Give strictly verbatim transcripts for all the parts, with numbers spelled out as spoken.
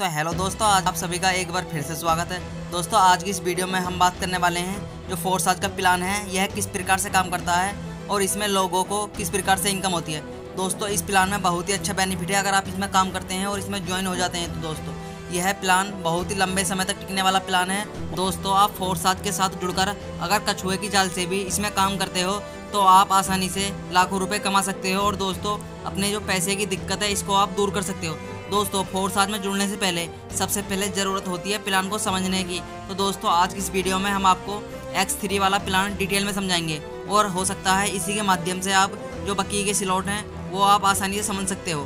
तो हेलो दोस्तों, आज आप सभी का एक बार फिर से स्वागत है। दोस्तों आज की इस वीडियो में हम बात करने वाले हैं जो फोर्सज का प्लान है, यह किस प्रकार से काम करता है और इसमें लोगों को किस प्रकार से इनकम होती है। दोस्तों इस प्लान में बहुत ही अच्छा बेनिफिट है अगर आप इसमें काम करते हैं और इसमें ज्वाइन हो जाते हैं। तो दोस्तों यह प्लान बहुत ही लंबे समय तक टिकने वाला प्लान है। दोस्तों आप फोर्सज के साथ जुड़कर अगर कछुए की जाल से भी इसमें काम करते हो तो आप आसानी से लाखों रुपये कमा सकते हो और दोस्तों अपने जो पैसे की दिक्कत है इसको आप दूर कर सकते हो। दोस्तों फोर्सज में जुड़ने से पहले सबसे पहले ज़रूरत होती है प्लान को समझने की। तो दोस्तों आज की इस वीडियो में हम आपको एक्स थ्री वाला प्लान डिटेल में समझाएंगे और हो सकता है इसी के माध्यम से आप जो बाकी के स्लॉट हैं वो आप आसानी से समझ सकते हो।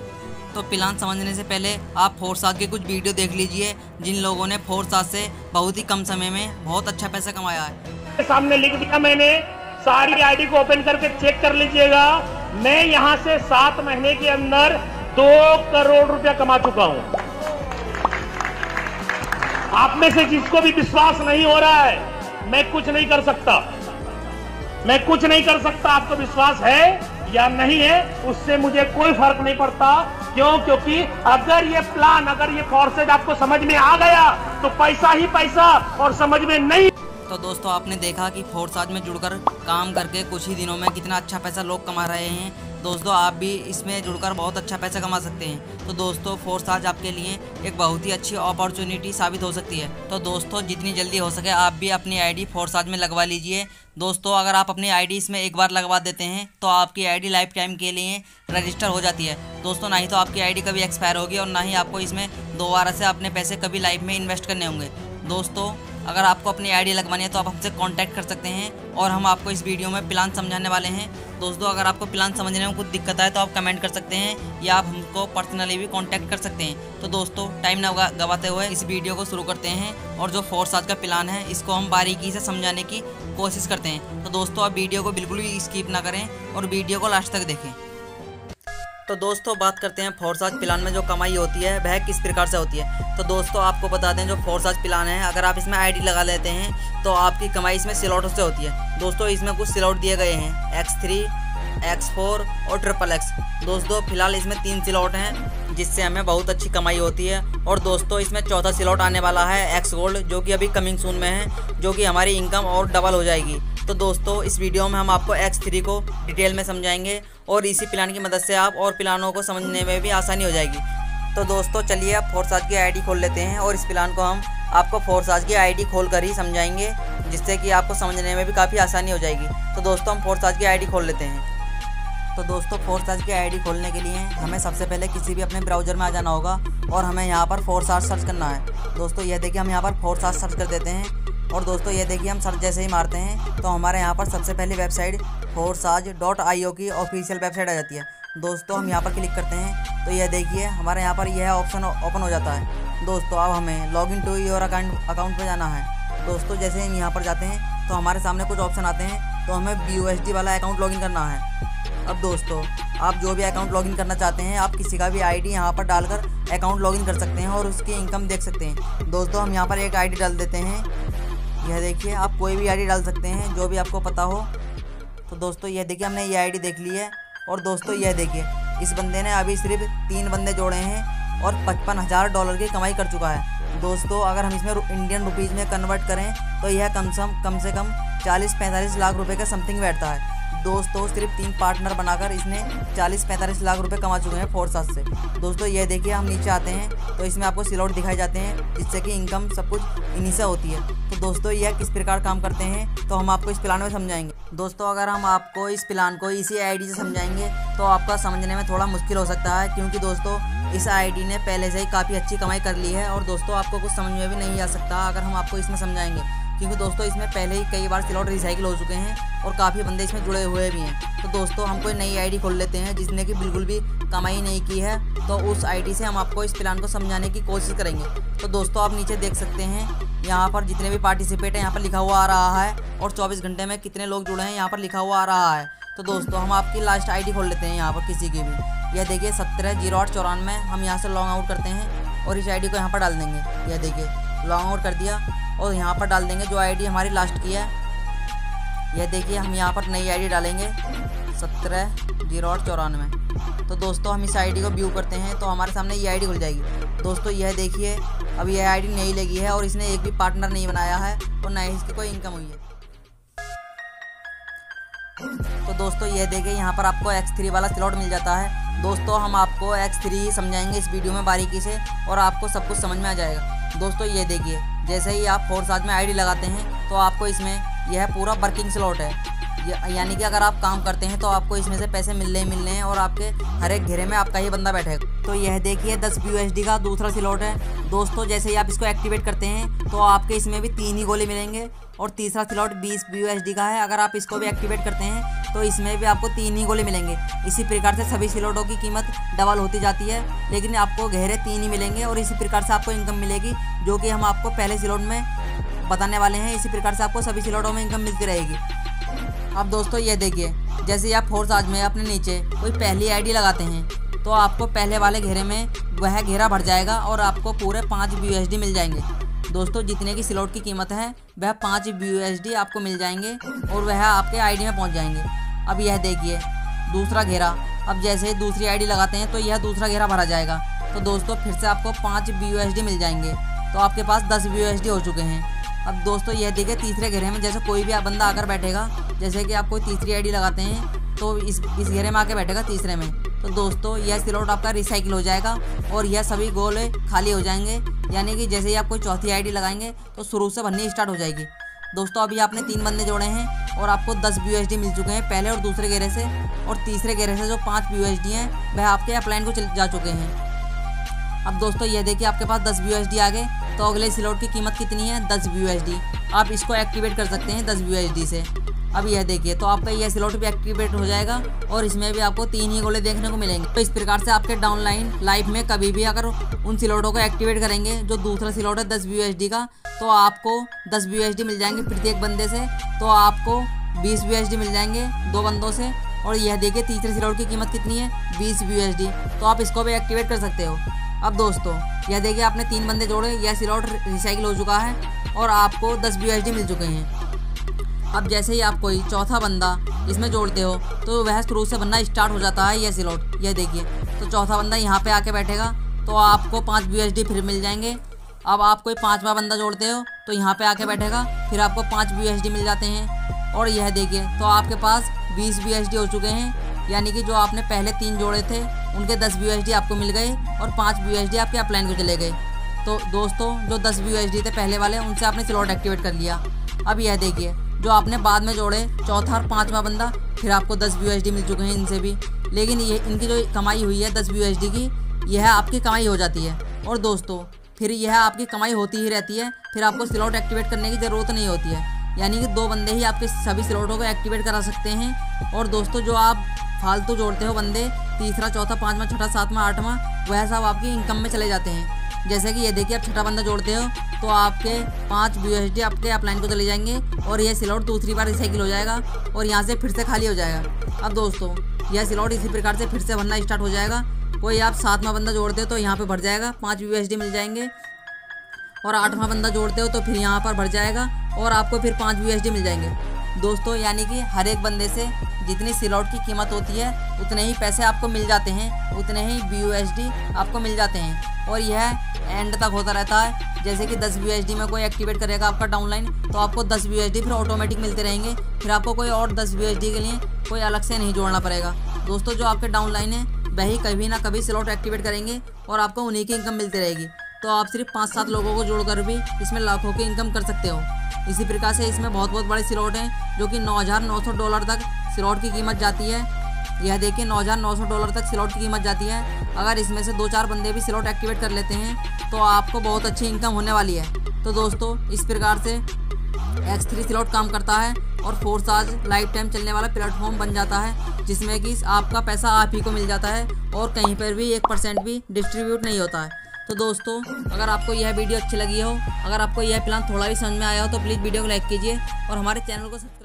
तो प्लान समझने से पहले आप फोर्सज के कुछ वीडियो देख लीजिए जिन लोगों ने फोर्सज से बहुत ही कम समय में बहुत अच्छा पैसा कमाया है। सामने लिख दिया मैंने, सारी आई डी को ओपन करके चेक कर लीजिएगा। मैं यहाँ से सात महीने के अंदर दो करोड़ रुपया कमा चुका हूं। आप में से जिसको भी विश्वास नहीं हो रहा है मैं कुछ नहीं कर सकता, मैं कुछ नहीं कर सकता, आपको विश्वास है या नहीं है उससे मुझे कोई फर्क नहीं पड़ता। क्यों? क्योंकि अगर ये प्लान, अगर ये फोर्सेज आपको समझ में आ गया तो पैसा ही पैसा और समझ में नहीं। तो दोस्तों आपने देखा कि फोर्सज में जुड़कर काम करके कुछ ही दिनों में कितना अच्छा पैसा लोग कमा रहे हैं। दोस्तों आप भी इसमें जुड़कर बहुत अच्छा पैसा कमा सकते हैं। तो दोस्तों फोर्सज आपके लिए एक बहुत ही अच्छी अपॉर्चुनिटी साबित हो सकती है। तो दोस्तों जितनी जल्दी हो सके आप भी अपनी आईडी फोर्सज में लगवा लीजिए। दोस्तों अगर आप अपनी आईडी इसमें एक बार लगवा देते हैं तो आपकी आईडी लाइफ टाइम के लिए रजिस्टर हो जाती है। दोस्तों ना ही तो आपकी आईडी कभी एक्सपायर होगी और ना ही आपको इसमें दोबारा से अपने पैसे कभी लाइफ में इन्वेस्ट करने होंगे। दोस्तों अगर आपको अपनी आईडी लगवानी है तो आप हमसे कांटेक्ट कर सकते हैं और हम आपको इस वीडियो में प्लान समझाने वाले हैं। दोस्तों अगर आपको प्लान समझने में कुछ दिक्कत आए तो आप कमेंट कर सकते हैं या आप हमको पर्सनली भी कांटेक्ट कर सकते हैं। तो दोस्तों टाइम ना गवाते हुए इस वीडियो को शुरू करते हैं और जो फोर्सज का प्लान है इसको हम बारीकी से समझाने की कोशिश करते हैं। तो दोस्तों आप वीडियो को बिल्कुल भी स्किप ना करें और वीडियो को लास्ट तक देखें। तो दोस्तों बात करते हैं फोर्सज प्लान में जो कमाई होती है वह किस प्रकार से होती है। तो दोस्तों आपको बता दें जो फोर्सज प्लान है अगर आप इसमें आईडी लगा लेते हैं तो आपकी कमाई इसमें स्लॉटों से होती है। दोस्तों इसमें कुछ स्लॉट दिए गए हैं एक्स थ्री, एक्स फोर और ट्रिपल एक्स। दोस्तों फिलहाल इसमें तीन स्लॉट हैं जिससे हमें बहुत अच्छी कमाई होती है और दोस्तों इसमें चौथा स्लॉट आने वाला है एक्स गोल्ड जो कि अभी कमिंग सून में है, जो कि हमारी इनकम और डबल हो जाएगी। तो दोस्तों इस वीडियो में हम आपको एक्स थ्री को डिटेल में समझाएंगे और इसी प्लान की मदद से आप और प्लानों को समझने में भी आसानी हो जाएगी। तो दोस्तों चलिए आप फोर्सज की आईडी खोल लेते हैं और इस प्लान को हम आपको फोर्सज की आईडी खोलकर ही समझाएंगे जिससे कि आपको समझने में भी काफ़ी आसानी हो जाएगी। तो दोस्तों हम फोर्सज की आईडी खोल लेते हैं। तो दोस्तों फोर्सज की आईडी खोलने के लिए हमें सबसे पहले किसी भी अपने ब्राउज़र में आ जाना होगा और हमें यहाँ पर फोर्सज सर्च करना है। दोस्तों यह देखिए हम यहाँ पर फोर्सज सर्च कर देते हैं और दोस्तों ये देखिए हम सर्च जैसे ही मारते हैं तो हमारे यहाँ पर सबसे पहली वेबसाइट फोर्सज डॉट आई ओ की ऑफिशियल वेबसाइट आ जाती है। दोस्तों हम यहाँ पर क्लिक करते हैं तो यह देखिए हमारे यहाँ पर यह ऑप्शन ओपन हो जाता है। दोस्तों अब हमें log in to your account account पर जाना है। दोस्तों जैसे हम यहाँ पर जाते हैं तो हमारे सामने कुछ ऑप्शन आते हैं, तो हमें बी यू एस डी वाला अकाउंट लॉगिन करना है। अब दोस्तों आप जो भी अकाउंट लॉगिन करना चाहते हैं आप किसी का भी आईडी यहां पर डालकर अकाउंट लॉगिन कर सकते हैं और उसकी इनकम देख सकते हैं। दोस्तों हम यहां पर एक आईडी डाल देते हैं, यह देखिए आप कोई भी आईडी डाल सकते हैं जो भी आपको पता हो। तो दोस्तों यह देखिए हमने ये आईडी देख ली है और दोस्तों यह देखिए इस बंदे ने अभी सिर्फ तीन बंदे जोड़े हैं और पचपन हज़ार डॉलर की कमाई कर चुका है। दोस्तों अगर हम इसमें इंडियन रुपीज़ में कन्वर्ट करें तो यह कम से कम से कम चालीस पैंतालीस लाख रुपये का समथिंग बैठता है। दोस्तों सिर्फ तीन पार्टनर बनाकर इसने चालीस पैंतालीस लाख रुपए कमा चुके हैं फोर्सज से। दोस्तों ये देखिए हम नीचे आते हैं तो इसमें आपको स्लॉट दिखाए जाते हैं जिससे कि इनकम सब कुछ इन्हीं से होती है। तो दोस्तों यह किस प्रकार काम करते हैं तो हम आपको इस प्लान में समझाएंगे। दोस्तों अगर हम आपको इस प्लान को इसी आईडी से समझाएंगे तो आपका समझने में थोड़ा मुश्किल हो सकता है क्योंकि दोस्तों इस आईडी ने पहले से ही काफ़ी अच्छी कमाई कर ली है और दोस्तों आपको कुछ समझ में भी नहीं आ सकता अगर हम आपको इसमें समझाएंगे क्योंकि दोस्तों इसमें पहले ही कई बार स्लॉट रिसाइकिल हो चुके हैं और काफ़ी बंदे इसमें जुड़े हुए भी हैं। तो दोस्तों हम कोई नई आईडी खोल लेते हैं जिसने कि बिल्कुल भी कमाई नहीं की है, तो उस आईडी से हम आपको इस प्लान को समझाने की कोशिश करेंगे। तो दोस्तों आप नीचे देख सकते हैं यहाँ पर जितने भी पार्टिसिपेट हैं यहाँ पर लिखा हुआ आ रहा है और चौबीस घंटे में कितने लोग जुड़े हैं यहाँ पर लिखा हुआ आ रहा है। तो दोस्तों हम आपकी लास्ट आईडी खोल लेते हैं यहाँ पर किसी की भी। यह देखिए सत्रह जीरो आठ चौरानवे हम यहाँ से लॉन्ग आउट करते हैं और इस आईडी को यहाँ पर डाल देंगे। यह देखिए लॉन्ग आउट कर दिया और यहाँ पर डाल देंगे जो आईडी हमारी लास्ट की है। यह देखिए हम यहाँ पर नई आईडी डालेंगे सत्रह जीरो आठ चौरानवे। तो दोस्तों हम इस आईडी को व्यू करते हैं तो हमारे सामने ये आईडी खुल जाएगी। दोस्तों यह देखिए, अब यह आईडी नहीं लगी है और इसने एक भी पार्टनर नहीं बनाया है और ना ही इसकी कोई इनकम हुई है। तो दोस्तों यह देखिए, यहाँ पर आपको एक्स थ्री वाला स्लॉट मिल जाता है। दोस्तों हम आपको एक्स थ्री समझाएंगे इस वीडियो में बारीकी से और आपको सब कुछ समझ में आ जाएगा। दोस्तों ये देखिए, जैसे ही आप फोर्सज में आईडी लगाते हैं तो आपको इसमें यह पूरा वर्किंग स्लॉट है, यानी कि अगर आप काम करते हैं तो आपको इसमें से पैसे मिलने ही मिलने हैं और आपके हर एक घेरे में आपका ही बंदा बैठेगा। तो यह देखिए दस बी यू एस डी का दूसरा स्लॉट है। दोस्तों जैसे ही आप इसको एक्टिवेट करते हैं तो आपके इसमें भी तीन ही गोले मिलेंगे और तीसरा स्लॉट बीस बी यू एस डी का है। अगर आप इसको भी एक्टिवेट करते हैं तो इसमें भी आपको तीन ही गोले मिलेंगे। इसी प्रकार से सभी स्लॉटों की कीमत डबल होती जाती है, लेकिन आपको गहरे तीन ही मिलेंगे और इसी प्रकार से आपको इनकम मिलेगी, जो कि हम आपको पहले स्लॉट में बताने वाले हैं। इसी प्रकार से आपको सभी स्लॉटों में इनकम मिलती रहेगी। अब दोस्तों ये देखिए, जैसे आप फोर्सज में अपने नीचे कोई पहली आईडी लगाते हैं तो आपको पहले वाले घेरे में वह घेरा भर जाएगा और आपको पूरे पाँच बी यू एस डी मिल जाएंगे। दोस्तों जितने की स्लॉट की कीमत है वह पाँच बी यू एस डी आपको मिल जाएंगे और वह आपके आईडी में पहुँच जाएंगे। अब यह देखिए दूसरा घेरा, अब जैसे ही दूसरी आईडी लगाते हैं तो यह दूसरा घेरा भरा जाएगा। तो दोस्तों फिर से आपको पाँच बी यू एस डी मिल जाएंगे, तो आपके पास दस बी यू एस डी हो चुके हैं। अब दोस्तों यह देखिए, तीसरे घेरे में जैसे कोई भी बंदा आकर बैठेगा, जैसे कि आप कोई तीसरी आईडी लगाते हैं तो इस इस घेरे में आके बैठेगा तीसरे में, तो दोस्तों यह स्लॉट आपका रिसाइकिल हो जाएगा और यह सभी गोले खाली हो जाएंगे। यानी कि जैसे ही आप कोई चौथी आईडी लगाएंगे तो शुरू से भरनी स्टार्ट हो जाएगी। दोस्तों अभी आपने तीन बंदे जोड़े हैं और आपको दस बी यू एस डी मिल चुके हैं पहले और दूसरे घेरे से, और तीसरे घेरे से जो पाँच बी यू एस डी हैं वह आपके अपलाइन को चले जा चुके हैं। अब दोस्तों यह देखिए, आपके पास दस बी यू एस डी आ गए, तो अगले स्लॉट की कीमत कितनी है, दस बी यू एस डी। आप इसको एक्टिवेट कर सकते हैं दस बी यू एस डी से। अब यह देखिए, तो आपका यह स्लॉट भी एक्टिवेट हो जाएगा और इसमें भी आपको तीन ही गोले देखने को मिलेंगे। तो इस प्रकार से आपके डाउनलाइन लाइफ में कभी भी अगर उन स्लॉटों को एक्टिवेट करेंगे जो दूसरा स्लॉट है दस बी यू एस डी का, तो आपको दस बी यू एस डी मिल जाएंगे प्रत्येक बंदे से, तो आपको बीस बी यू एस डी मिल जाएंगे दो बंदों से। और यह देखिए तीसरे स्लॉट की कीमत कितनी है, बीस बी यू एस डी, तो आप इसको भी एक्टिवेट कर सकते हो। अब दोस्तों यह देखिए, आपने तीन बंदे जोड़े, यह स्लॉट रिसाइकिल हो चुका है और आपको दस बी यू एस डी मिल चुके हैं। अब जैसे ही आप कोई चौथा बंदा इसमें जोड़ते हो तो वह शुरू से बनना स्टार्ट हो जाता है यह स्लॉट। यह देखिए, तो चौथा बंदा यहाँ पे आके बैठेगा तो आपको पाँच बी यू एस डी फिर मिल जाएंगे। अब आप कोई पाँचवा बंदा जोड़ते हो तो यहाँ पे आके बैठेगा, फिर आपको पाँच बी यू एस डी मिल जाते हैं। और यह देखिए, तो आपके पास बीस बी यू एस डी हो चुके हैं, यानी कि जो आपने पहले तीन जोड़े थे उनके दस बी यू एस डी आपको मिल गए और पाँच बी यू एस डी आपके अपलाइन को चले गए। तो दोस्तों जो दस बी यू एस डी थे पहले वाले, उनसे आपने स्लॉट एक्टिवेट कर लिया। अब यह देखिए, जो आपने बाद में जोड़े चौथा और पाँचवा बंदा, फिर आपको दस बी यू एस डी मिल चुके हैं इनसे भी। लेकिन ये इनकी जो कमाई हुई है दस बी यू एस डी की, यह आपकी कमाई हो जाती है। और दोस्तों फिर यह आपकी कमाई होती ही रहती है, फिर आपको स्लॉट एक्टिवेट करने की ज़रूरत नहीं होती है। यानी कि दो बंदे ही आपके सभी स्लॉटों को एक्टिवेट करा सकते हैं। और दोस्तों जो आप फालतू जोड़ते हो बंदे, तीसरा चौथा पाँचवा छठा सातवा आठवां, वह सब आपकी इनकम में चले जाते हैं। जैसे कि ये देखिए, आप छठा बंदा जोड़ते हो तो आपके पाँच बी यू एस डी आपके अपलाइन को चले जाएंगे और यह स्लॉट दूसरी बार रिसाइकिल हो जाएगा और यहाँ से फिर से खाली हो जाएगा। अब दोस्तों यह स्लॉट इसी प्रकार से फिर से भरना स्टार्ट हो जाएगा। कोई आप सातवां बंदा जोड़ते हो तो यहाँ पे भर जाएगा, पाँच बी यू एस डी मिल जाएंगे। और आठवां बंदा जोड़ते हो तो फिर यहाँ पर भर जाएगा और आपको फिर पाँच बी यू एस डी मिल जाएंगे। दोस्तों यानी कि हर एक बंदे से जितनी स्लॉट की कीमत होती है उतने ही पैसे आपको मिल जाते हैं, उतने ही बी यू एस डी आपको मिल जाते हैं। और यह एंड तक होता रहता है। जैसे कि दस बी यू एस डी में कोई एक्टिवेट करेगा आपका डाउनलाइन, तो आपको दस बी यू एस डी फिर ऑटोमेटिक मिलते रहेंगे, फिर आपको कोई और दस बी यू एस डी के लिए कोई अलग से नहीं जोड़ना पड़ेगा। दोस्तों जो आपके डाउनलाइन है वही कभी ना कभी स्लॉट एक्टिवेट करेंगे और आपको उन्हीं की इनकम मिलती रहेगी। तो आप सिर्फ पाँच सात लोगों को जोड़कर भी इसमें लाखों की इनकम कर सकते हो। इसी प्रकार से इसमें बहुत बहुत बड़े स्लॉट हैं, जो कि नौ हज़ार नौ सौ डॉलर तक स्लॉट की कीमत जाती है। यह देखिए, नौ हज़ार नौ सौ डॉलर तक स्लॉट की कीमत जाती है। अगर इसमें से दो चार बंदे भी स्लॉट एक्टिवेट कर लेते हैं तो आपको बहुत अच्छी इनकम होने वाली है। तो दोस्तों इस प्रकार से एक्स थ्री स्लॉट काम करता है और फोर्सज लाइफ टाइम चलने वाला प्लेटफॉर्म बन जाता है, जिसमें कि आपका पैसा आप ही को मिल जाता है और कहीं पर भी एक परसेंट भी डिस्ट्रीब्यूट नहीं होता है। तो दोस्तों अगर आपको यह वीडियो अच्छी लगी हो, अगर आपको यह प्लान थोड़ा भी समझ में आया हो, तो प्लीज़ वीडियो को लाइक कीजिए और हमारे चैनल को सब्सक्राइब